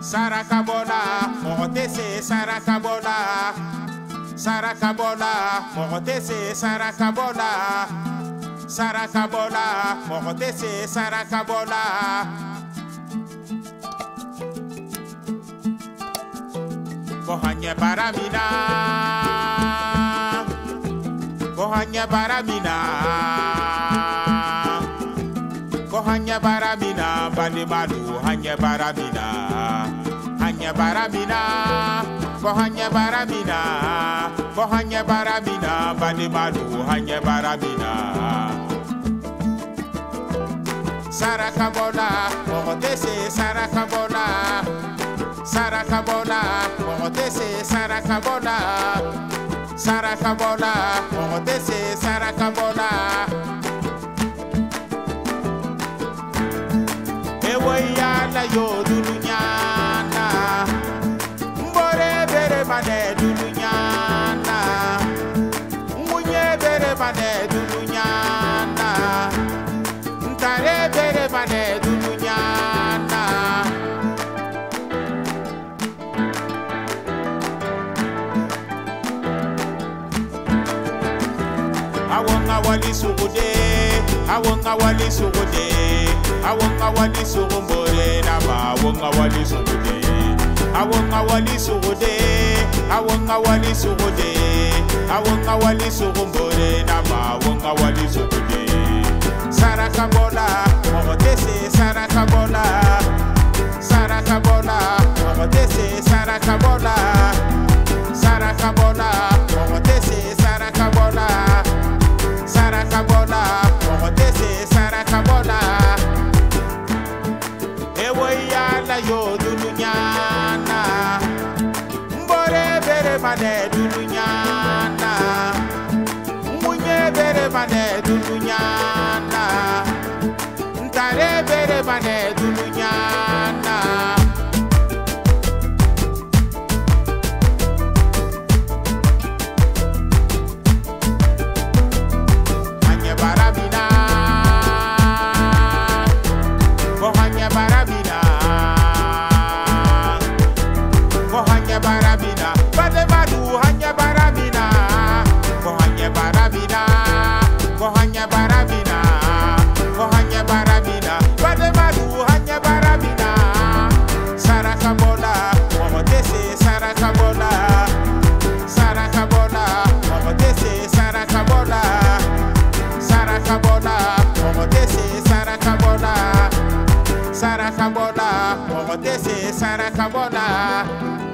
Saraka Bola, Mogho Tese Saraka Bola, Saraka Bola, Mogho Tese Saraka Bola, Saraka Bola, Mogho Tese Saraka Bola. Kohanya baramina, banimadu kohanya baramina, banimadu Saraka Bola, Mogho Tese Saraka Bola. Saraka Bola, Mogho Tese Saraka Bola, Saraka Bola, Mogho Tese Saraka Bola. Eweyala yo dunyana, mbore bere bade dunyana, munye bere bade dunyana, ntare bere bade dunyana. Saraka Bola, Mogho Tese Saraka Bola, Saraka Bola, Mogho Tese Saraka Bola, Saraka Bola, Mogho Tese Saraka Bola. Saraka Bola, Mogho Tese Saraka Bola. Eweyala yo dunyana, mbore bere bade dunyana, munye bere bade dunyana, ntare bere bade dunyana. Saraka Bola, Mogho Tese Saraka Bola.